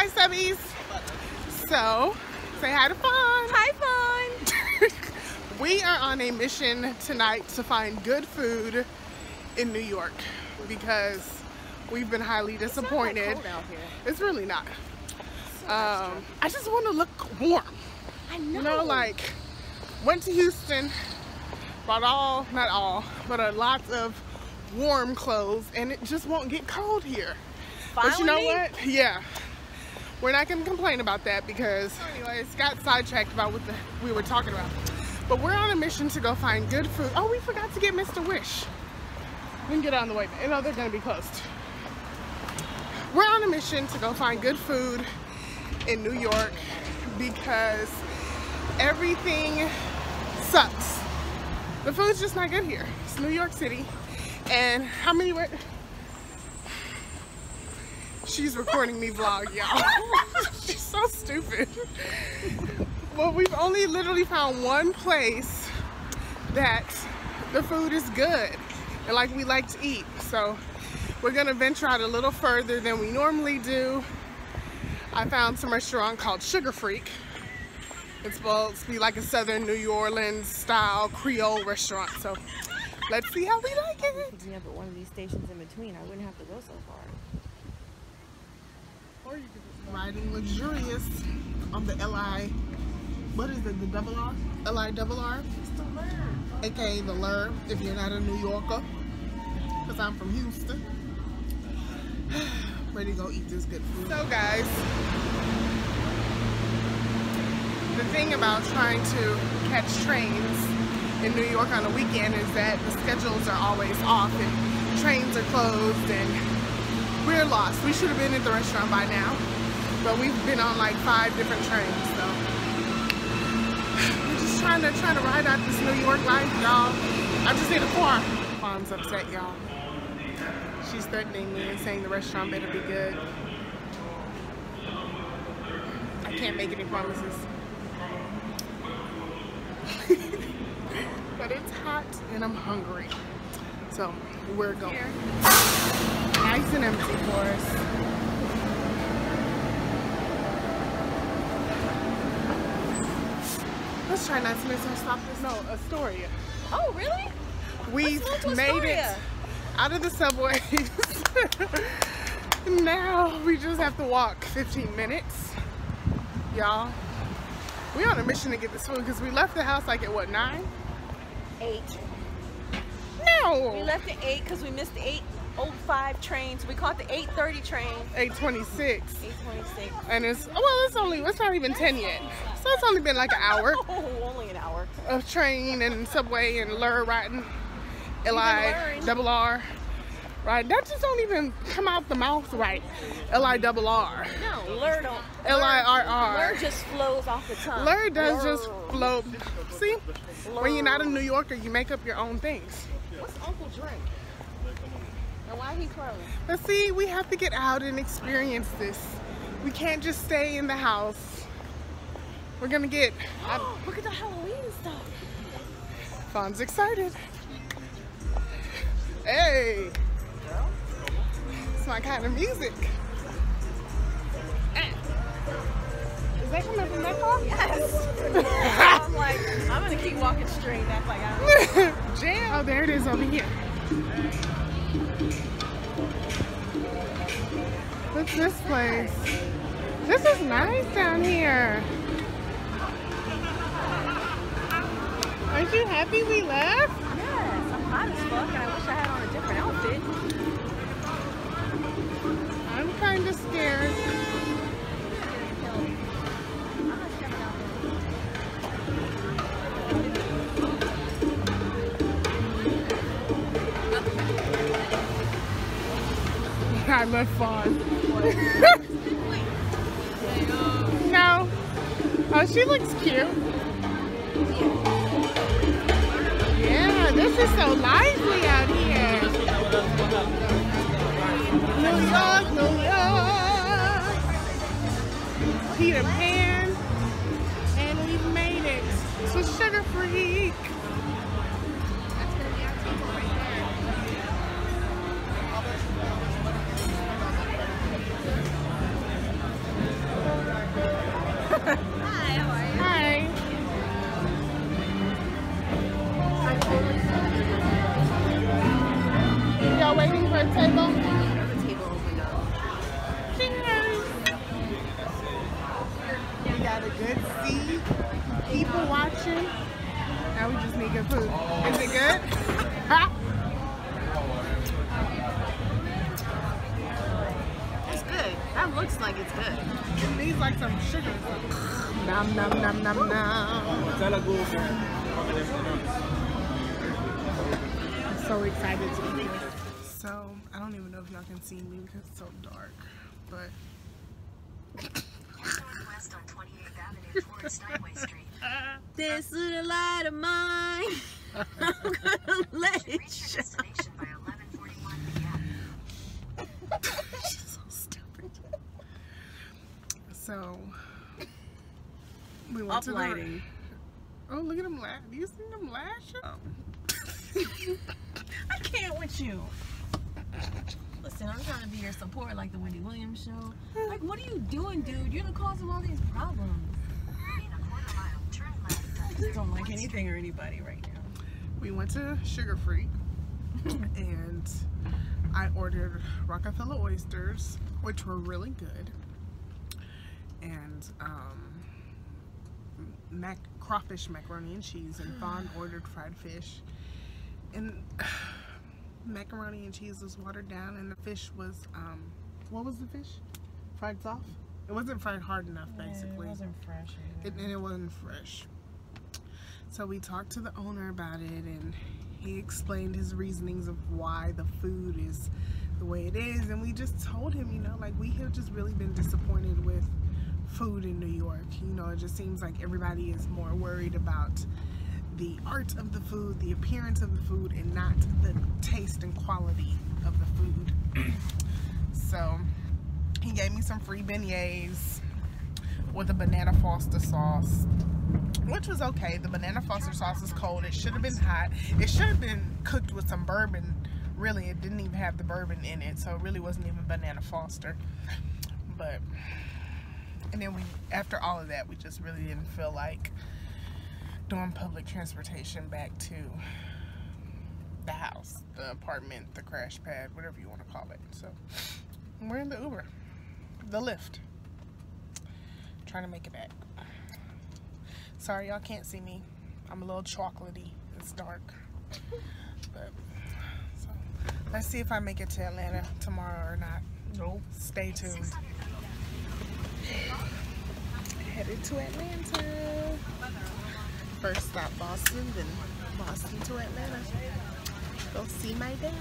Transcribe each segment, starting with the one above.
Hi, subbies. So, say hi to Fawn. Hi, Fawn. We are on a mission tonight to find good food in New York because we've been highly disappointed. It's not that cold out here. It's really not. It's so nice. I just want to look warm. I know. You know, like, went to Houston, bought a lot of warm clothes, and it just won't get cold here. Finally? But you know what? Yeah. We're not going to complain about that because, anyways, got sidetracked about what we were talking about. But we're on a mission to go find good food. Oh, we forgot to get Mr. Wish. We can get on the way back. No, they're going to be closed. We're on a mission to go find good food in New York because everything sucks. The food's just not good here. It's New York City. And how many were... She's recording me vlog, y'all. She's so stupid. Well, we've only literally found one place that the food is good and like we like to eat. So we're gonna venture out a little further than we normally do. I found some restaurant called Sugar Freak. It's supposed to be like a Southern New Orleans style Creole restaurant. So let's see how we like it. Yeah, but one of these stations in between, I wouldn't have to go so far. Or you could just riding luxurious on the LI, what is it, the double R? LI double R? It's the Lurb. AKA the Lurb, if you're not a New Yorker. Because I'm from Houston. Ready to go eat this good food. So guys, the thing about trying to catch trains in New York on a weekend is that the schedules are always off and trains are closed and we're lost. We should have been at the restaurant by now, but we've been on like 5 different trains, so we're just trying to ride out this New York life, y'all. I just need a car. Mom's upset, y'all. She's threatening me and saying the restaurant better be good. I can't make any promises. But it's hot and I'm hungry, so we're going. Here. Nice and empty for us. Let's try not to miss our stop. No, Astoria. Oh, really? We made it out of the subways. Now we just have to walk 15 minutes. Y'all, we on a mission to get this food because we left the house like at what, 9? 8. No! We left at 8 because we missed the 8:05 trains. We caught the 8:30 train. 8:26. 8:26. And it's, well, it's not even 10 yet. So it's only been like an hour. Only an hour. Of train and subway and lure riding. LI double R. Right? That just don't even come out the mouth right. LI double R. No, lure don't. LIRR. Lure just flows off the tongue. Lure does just flow. See? When you're not a New Yorker, you make up your own things. What's Uncle Drake? And why he closed? But see, we have to get out and experience this. We can't just stay in the house. We're gonna get. Look at the Halloween stuff. Fawn's excited. Hey, it's my kind of music. Is that coming from that car? Yes. I'm like, I'm gonna keep walking straight. That's like I'm jam. Oh, there it is over here. What's this place? This is nice down here. Aren't you happy we left? Yes, I'm hot as fuck and I wish I had on a different outfit. I'm kind of scared. I love Fawn. No. Oh, she looks cute. Yeah, this is so lively out here. New York, New York. Peter Pan. And we made it. So Sugar Freak. That's going to be our table right there. kitchen. Now we just need good food. Is it good? It's good. That looks like it's good. It needs like some sugar. Nom nom nom nom nom. I'm so excited to eat. So I don't even know if y'all can see me because it's so dark, but. Northwest on 28th Avenue towards Steinway Street. This little light of mine, I'm gonna let it shine. Destination by 11:41 p.m. She's so stupid. So we went to lighting. Oh, look at them lash. Do you see them lashes? I can't with you. Listen, I'm trying to be your support, like the Wendy Williams show. Like, what are you doing, dude? You're the cause of all these problems. In a quarter mile, turn left. I just don't like anything or anybody right now. We went to Sugar Freak, and I ordered Rockefeller oysters, which were really good, and crawfish macaroni and cheese, and Vaughn ordered fried fish, and. Macaroni and cheese was watered down, and the fish was what was the fish? Fried soft? It wasn't fried hard enough, basically. It wasn't fresh either. And it wasn't fresh. So we talked to the owner about it, and he explained his reasonings of why the food is the way it is, and we just told him, you know, like, we have just really been disappointed with food in New York. You know, it just seems like everybody is more worried about the art of the food, the appearance of the food, and not the taste and quality of the food. So he gave me some free beignets with a banana foster sauce, which was okay. The banana foster sauce is cold. It should have been hot. It should have been cooked with some bourbon. Really, it didn't even have the bourbon in it, so it really wasn't even banana foster. But, and then we, after all of that, we just really didn't feel like doing public transportation back to the house, the apartment, the crash pad, whatever you want to call it. So we're in the Uber, the Lyft, trying to make it back. Sorry y'all can't see me, I'm a little chocolatey, it's dark, but so let's see if I make it to Atlanta tomorrow or not. Nope. Stay tuned. Headed to Atlanta. First stop Boston, then Boston to Atlanta. Go see my daddy.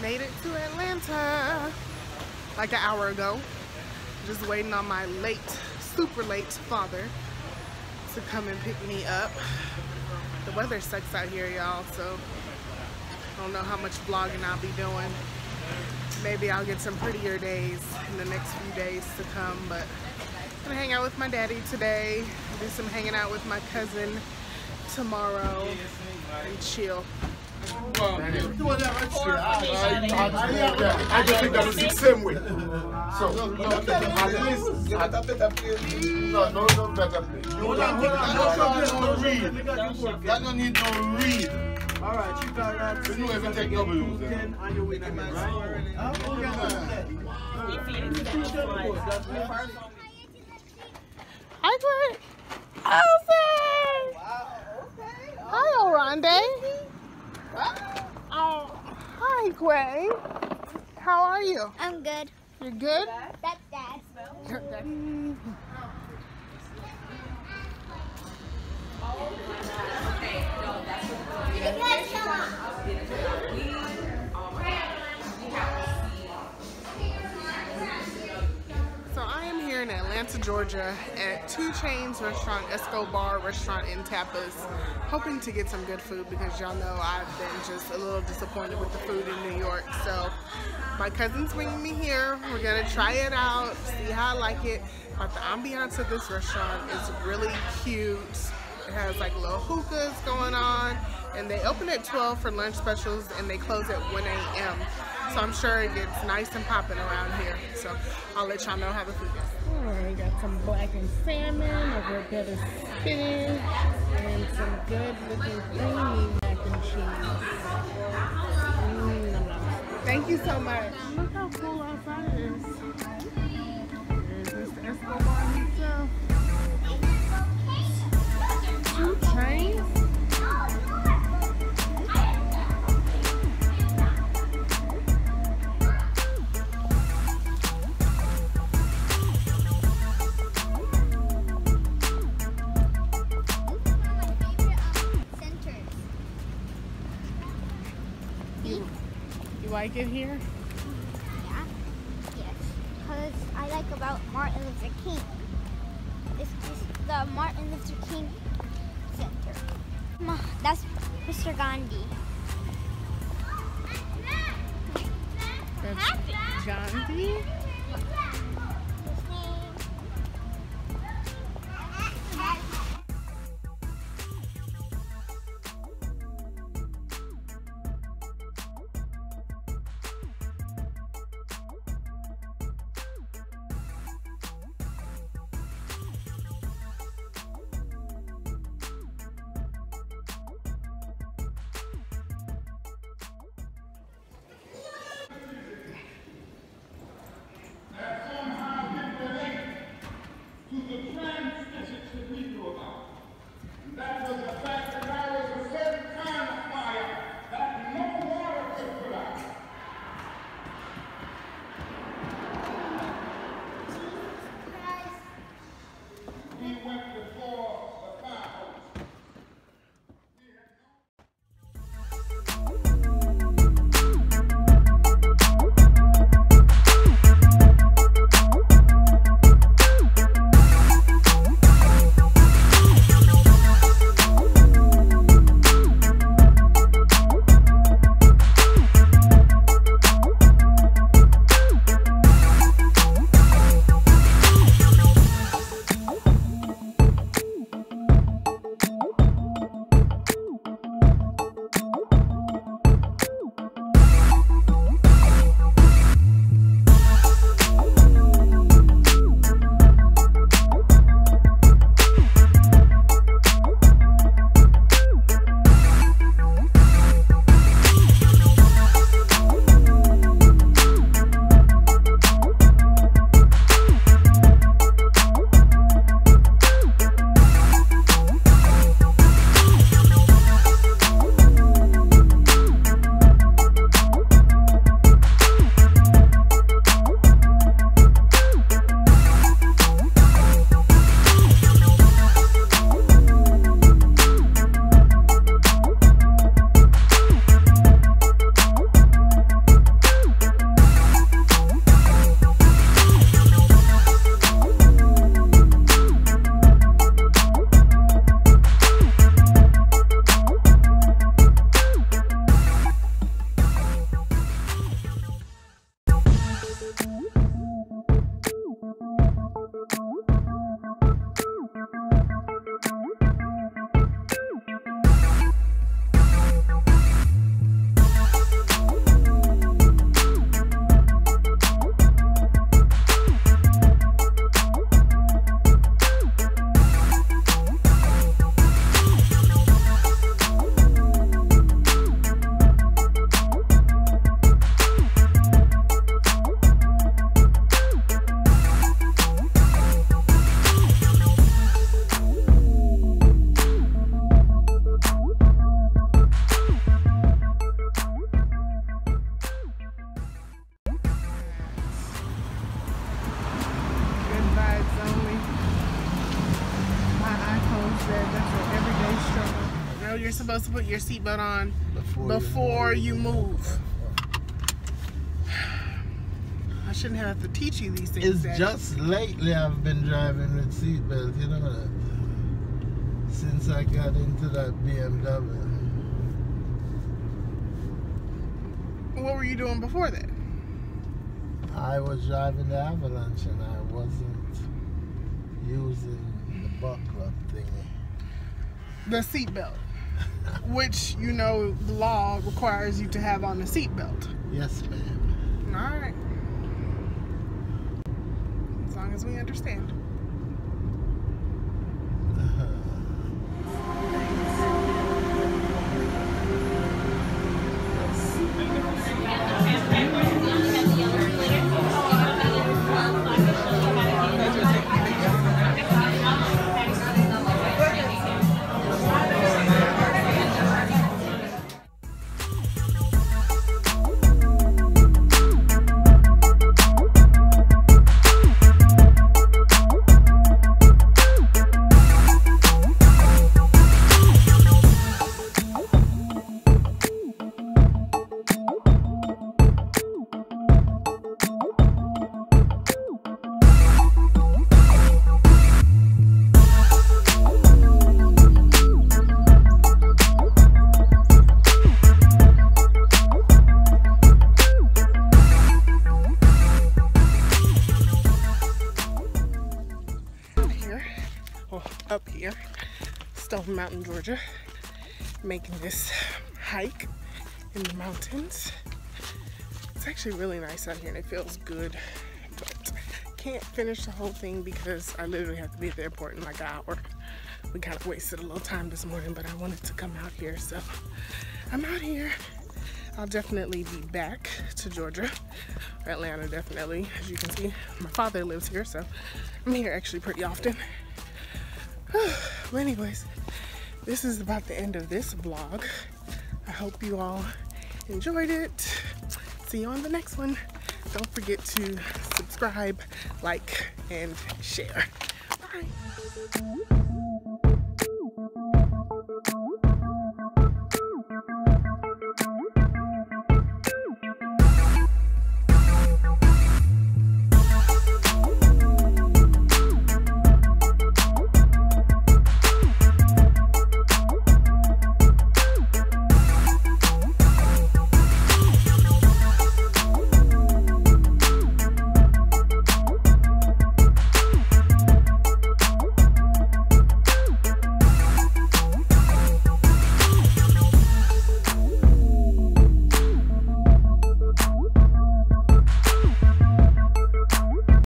Made it to Atlanta like an hour ago. Just waiting on my late, super late father to come and pick me up. The weather sucks out here, y'all, so I don't know how much vlogging I'll be doing. Maybe I'll get some prettier days in the next few days to come, but I'm gonna hang out with my daddy today, do some hanging out with my cousin tomorrow, and chill. I just think that was the same way. So, no better place. That don't need no read. Alright, you got that. You know take W's. And you win that match, right? Oh, I put Elsie! Wow, okay. Oh. Hi, Orande. Wow. Oh, hi, Gray. How are you? I'm good. You're good? That's Dad. Georgia at Two Chainz restaurant, Escobar restaurant in Tapas, hoping to get some good food because y'all know I've been just a little disappointed with the food in New York. So my cousin's bringing me here. We're gonna try it out, see how I like it. But the ambiance of this restaurant is really cute. It has like little hookahs going on, and they open at 12 for lunch specials and they close at 1 a.m. So I'm sure it gets nice and popping around here. So I'll let y'all know how the food is. We got some blackened salmon over a bit of spinach and some good looking creamy mac and cheese. Thank you so much. Look how cool outside is. There's Mr. Escobar himself. like it here? Yeah. Yes. Because I like about Martin Luther King. It's just the Martin Luther King Center. That's Mr. Gandhi. That's Gandhi? His name. You're supposed to put your seatbelt on before you move. I shouldn't have to teach you these things. It's Daddy. Just lately I've been driving with seatbelt, you know that. Since I got into that BMW. What were you doing before that? I was driving the Avalanche and I wasn't using the buckle up thingy. The seatbelt. Which, you know, the law requires you to have on a seatbelt. Yes, ma'am. Alright. As long as we understand. up here, Stone Mountain, Georgia, making this hike in the mountains. It's actually really nice out here and it feels good, but I can't finish the whole thing because I literally have to be at the airport in like an hour. We kind of wasted a little time this morning, but I wanted to come out here, so I'm out here. I'll definitely be back to Georgia, or Atlanta definitely. As you can see, my father lives here, so I'm here actually pretty often. But anyways, this is about the end of this vlog. I hope you all enjoyed it. See you on the next one. Don't forget to subscribe, like, and share. Bye.